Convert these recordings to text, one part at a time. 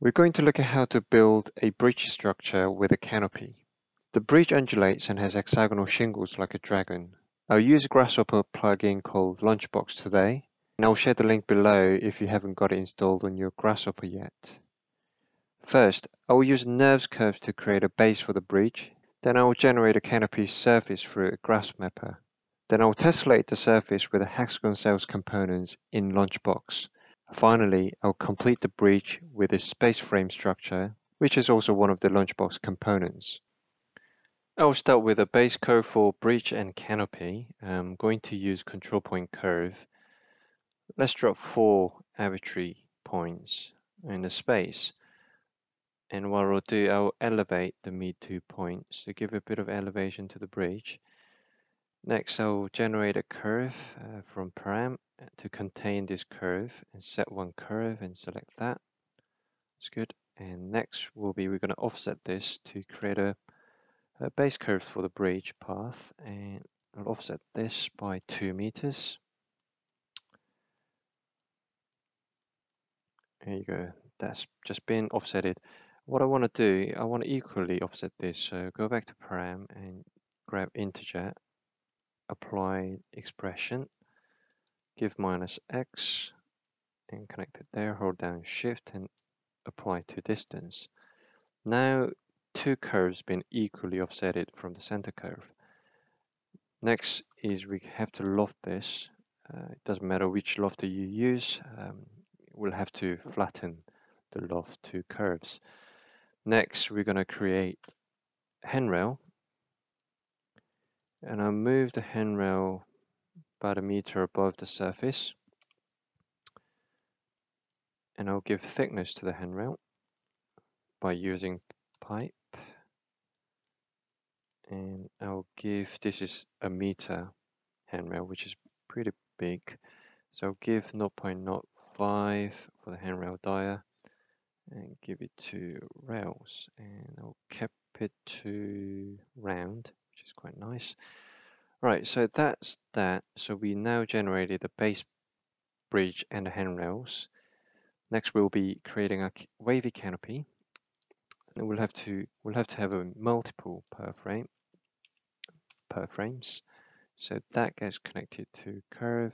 We're going to look at how to build a bridge structure with a canopy. The bridge undulates and has hexagonal shingles like a dragon. I'll use a Grasshopper plugin called Lunchbox today, and I'll share the link below if you haven't got it installed on your Grasshopper yet. First, I will use Nurbs curves to create a base for the bridge. Then I will generate a canopy surface through a graph mapper. Then I will tessellate the surface with the hexagon cells components in Lunchbox. Finally, I'll complete the bridge with a space frame structure, which is also one of the Lunchbox components. I'll start with a base curve for bridge and canopy. I'm going to use control point curve. Let's drop 4 arbitrary points in the space. And what I'll do, I'll elevate the mid-2 points to give a bit of elevation to the bridge. Next, I'll generate a curve from param to contain this curve and set one curve and select that. That's good. And next will be we're going to offset this to create a base curve for the bridge path. And I'll offset this by 2 meters. There you go. That's just been offsetted. What I want to do, I want to equally offset this. So go back to param and grab integer, apply expression, give -x and connect it there, hold down shift and apply to distance. Now 2 curves been equally offsetted from the center curve. Next is we have to loft this. It doesn't matter which lofter you use, we'll have to flatten the loft to curves. Next, we're going to create handrail, and I'll move the handrail about a meter above the surface, and I'll give thickness to the handrail by using pipe, and I'll give, this is a meter handrail, which is pretty big, so I'll give 0.05 for the handrail dia, and give it to rails, and I'll keep it to round, which is quite nice. Right, so that's that. So we now generated the base bridge and the handrails. Next, we'll be creating a wavy canopy, and we'll have to have a multiple per frames. So that gets connected to curve.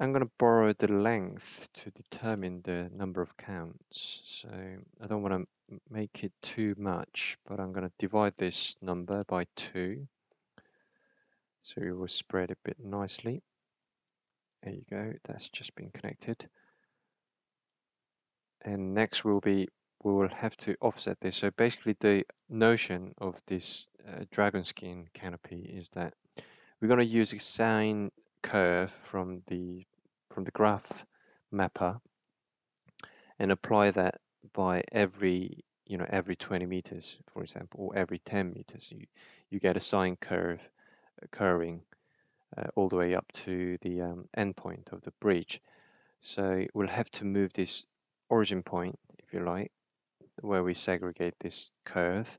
I'm going to borrow the length to determine the number of counts. So I don't want to make it too much, but I'm going to divide this number by 2. So it will spread a bit nicely. There you go, that's just been connected. And next we will have to offset this. So basically the notion of this dragon skin canopy is that we're going to use a sine curve from the graph mapper and apply that by every 20 meters, for example, or every 10 meters you get a sine curve occurring all the way up to the end point of the bridge. So we'll have to move this origin point, if you like, where we segregate this curve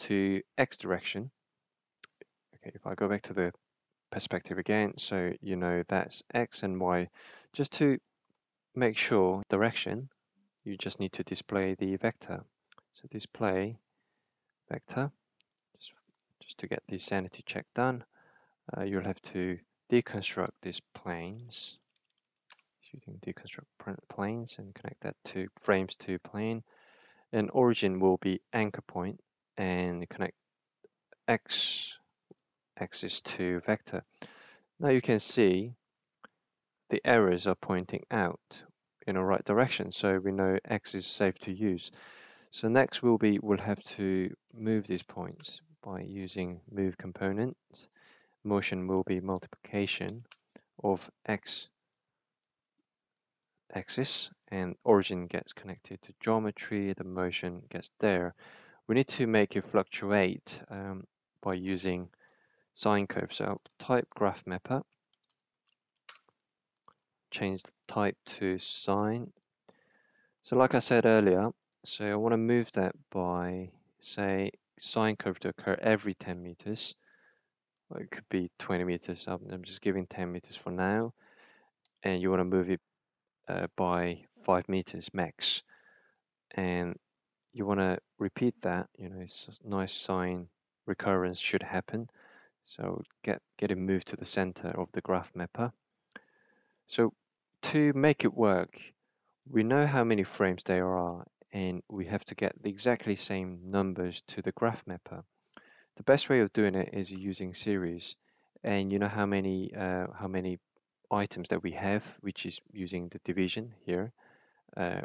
to X direction. Okay, if I go back to the perspective again, so you know that's X and Y. Just to make sure direction, you just need to display the vector. So display vector, just to get the sanity check done. You'll have to deconstruct these planes. So you can deconstruct planes and connect that to frames to plane. And origin will be anchor point and connect X axis to vector. Now you can see the arrows are pointing out in a right direction, so we know X is safe to use. So next we'll have to move these points by using move component. Motion will be multiplication of X axis, and origin gets connected to geometry, the motion gets there. We need to make it fluctuate by using sine curve. So I'll type graph mapper, change the type to sine. So like I said earlier, so I want to move that by, say, sine curve to occur every 10 meters. Or it could be 20 meters up. I'm just giving 10 meters for now. And you want to move it by 5 meters max. and you want to repeat that, you know, it's a nice sign recurrence should happen. So get it moved to the center of the graph mapper. So to make it work, we know how many frames there are, and we have to get the exactly same numbers to the graph mapper. The best way of doing it is using series, and you know how many items that we have, which is using the division here.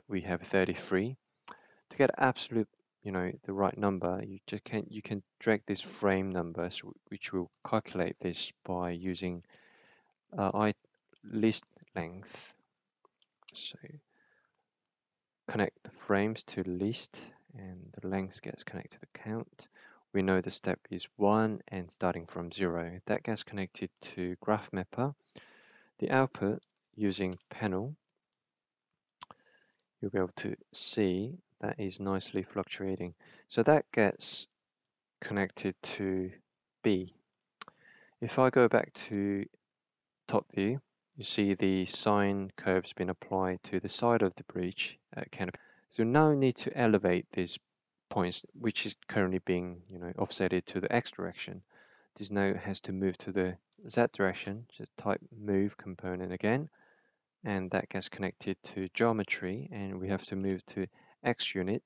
We have 33. To get absolute, you know, the right number, you just can drag this frame numbers, which will calculate this by using list length. So connect the frames to list, and the length gets connected to the count. We know the step is 1 and starting from 0. That gets connected to graph mapper. The output, using panel, you'll be able to see that is nicely fluctuating. So that gets connected to B. If I go back to top view, you see the sine curve's been applied to the side of the bridge canopy. So now we need to elevate these points, which is currently being, you know, offsetted to the X direction. This now has to move to the Z direction. Just type move component again, and that gets connected to geometry, and we have to move to X unit.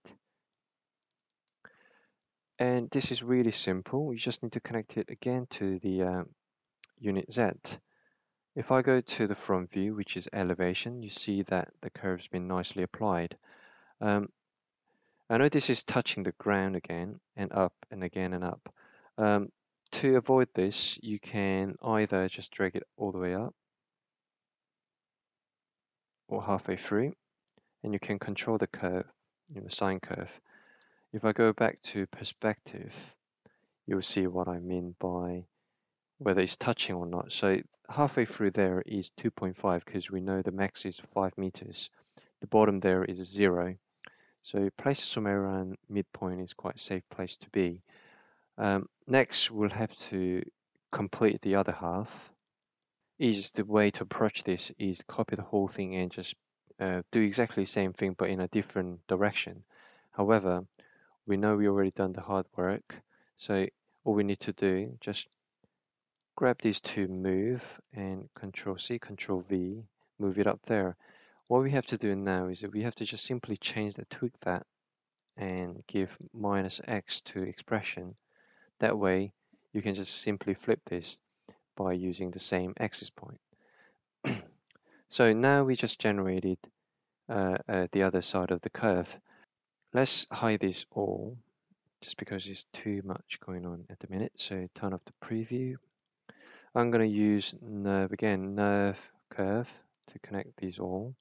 And this is really simple. We just need to connect it again to the unit Z. If I go to the front view, which is elevation, you see that the curve's been nicely applied. I know this is touching the ground again and up and again and up. To avoid this, you can either just drag it all the way up or halfway through, and you can control the curve, you know, sine curve. If I go back to perspective, you'll see what I mean by whether it's touching or not. So halfway through there is 2.5, because we know the max is 5 meters. The bottom there is 0. So place somewhere around midpoint is quite a safe place to be. Next, we'll have to complete the other half. Easiest way to approach this is copy the whole thing and just do exactly the same thing, but in a different direction. However, we know we already done the hard work. So all we need to do, just grab these two, move, and Control C, Control V, move it up there. What we have to do now is that we have to just simply change the tweak that and give -x to expression. That way, you can just simply flip this by using the same axis point. So now we just generated the other side of the curve. Let's hide this all, just because there's too much going on at the minute. So turn off the preview. I'm going to use Nurb again, Nurb curve, to connect these all.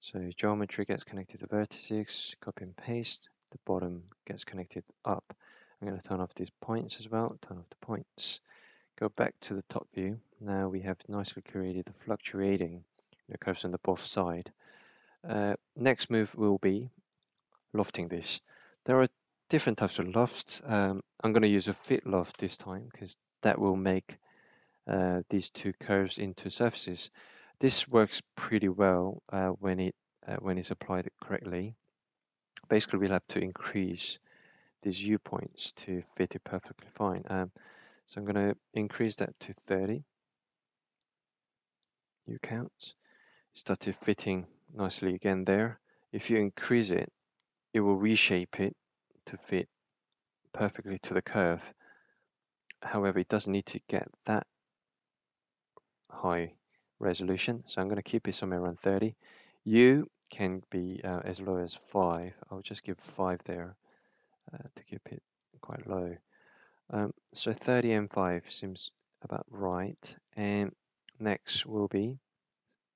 So geometry gets connected to vertices, copy and paste. The bottom gets connected up. I'm going to turn off these points as well, turn off the points. Go back to the top view. Now we have nicely created the fluctuating curves on the both side. Next move will be lofting this. There are different types of lofts. I'm going to use a fit loft this time, because that will make these two curves into surfaces. This works pretty well when it's applied correctly. Basically, we'll have to increase these U points to fit it perfectly fine. So I'm going to increase that to 30. U counts. Started fitting nicely again there. If you increase it, it will reshape it to fit perfectly to the curve. However, it doesn't need to get that high resolution, so I'm going to keep it somewhere around 30. U can be as low as 5. I'll just give 5 there to keep it quite low. So 30 and 5 seems about right. And next will be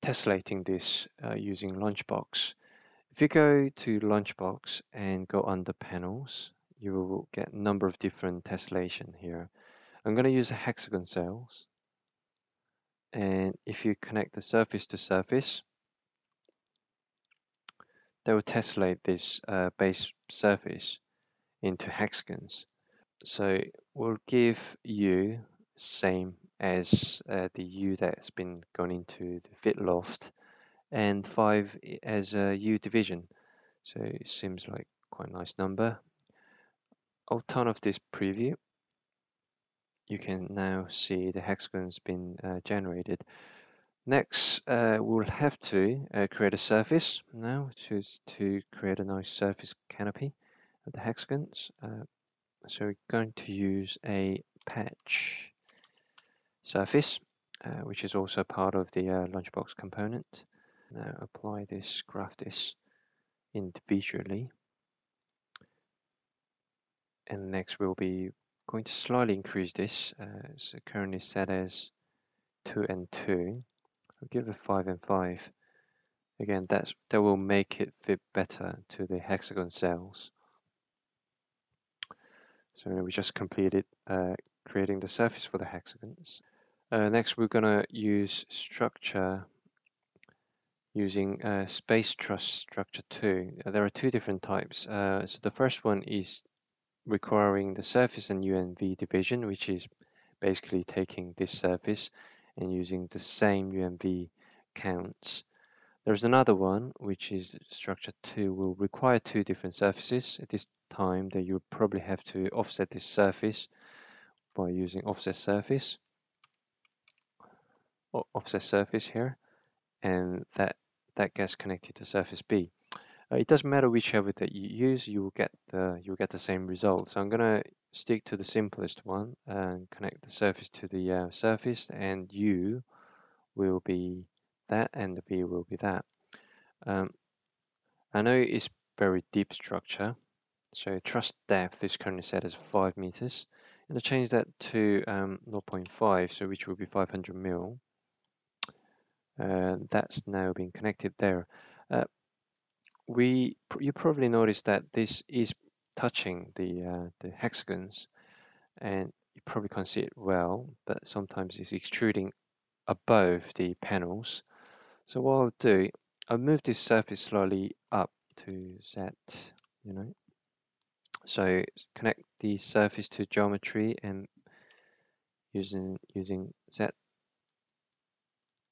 tessellating this using Lunchbox. If you go to Lunchbox and go under panels, you will get a number of different tessellation here. I'm going to use hexagon cells, and if you connect the surface to surface, they will tessellate this base surface into hexagons. So we'll give U same as the U that's been gone into the fit loft, and 5 as a U division. So it seems like quite a nice number. I'll turn off this preview. You can now see the hexagon's been generated. Next, we'll have to create a surface now, which is to create a nice surface canopy of the hexagons. So we're going to use a patch surface, which is also part of the Lunchbox component. Now apply this, graph this individually. And next we'll be going to slightly increase this. It's currently set as 2 and 2. I'll give it 5 and 5. Again, that will make it fit better to the hexagon cells. So we just completed creating the surface for the hexagons. Next, we're gonna use structure using space truss structure 2. There are two different types. So the first one is requiring the surface and UNV division, which is basically taking this surface and using the same UMV counts. There's another one, which is structure 2, will require two different surfaces. At this time, that you probably have to offset this surface by using offset surface, or offset surface here, and that gets connected to surface B. It doesn't matter whichever that you use, you'll get the same result. So I'm gonna stick to the simplest one and connect the surface to the surface, and U will be that and the V will be that. I know it's very deep structure, so truss depth is currently set as 5 meters, and I change that to 0.5, so which will be 500 mil. That's now been connected there. You probably noticed that this is touching the hexagons, and you probably can't see it well, but sometimes it's extruding above the panels. So what I'll do, I'll move this surface slightly up to Z, So connect the surface to geometry and using Z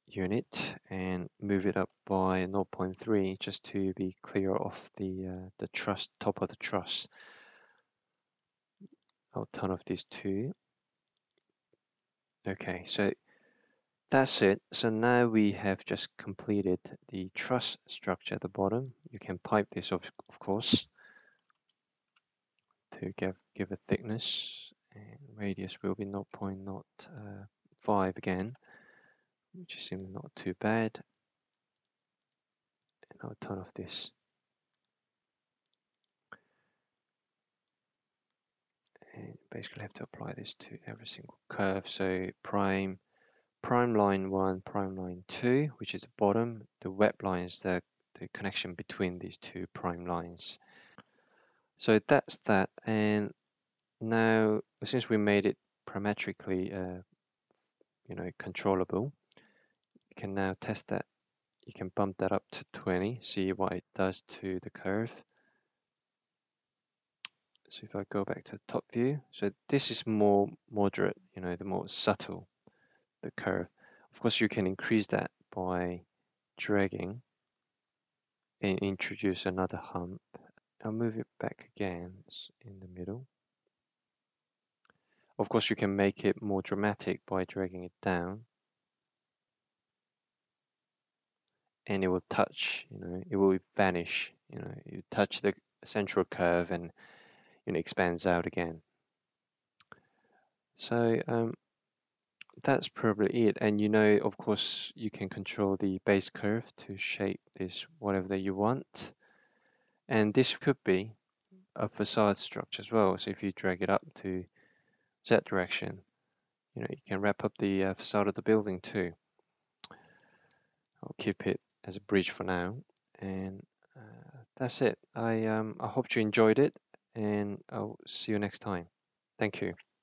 unit, and move it up by 0.3 just to be clear off the truss, top of the truss. I'll turn off these two. Okay, so that's it. So now we have just completed the truss structure at the bottom. You can pipe this of course to give a thickness, and radius will be 0.05 again, which seems not too bad. And I'll turn off this. And basically have to apply this to every single curve. So prime line 1, prime line 2, which is the bottom. The web line is the connection between these two prime lines. So that's that. And now, since we made it parametrically, controllable, can now test that. You can bump that up to 20, see what it does to the curve. So if I go back to the top view, so this is more moderate, the more subtle the curve. Of course, you can increase that by dragging and introduce another hump. I'll move it back again in the middle. Of course, you can make it more dramatic by dragging it down. And it will touch, it will vanish, you touch the central curve and expands out again. So that's probably it. And of course, you can control the base curve to shape this whatever that you want. And this could be a facade structure as well. So if you drag it up to Z direction, you can wrap up the facade of the building too. I'll keep it as a bridge for now, and that's it. I hope you enjoyed it, and I'll see you next time. Thank you.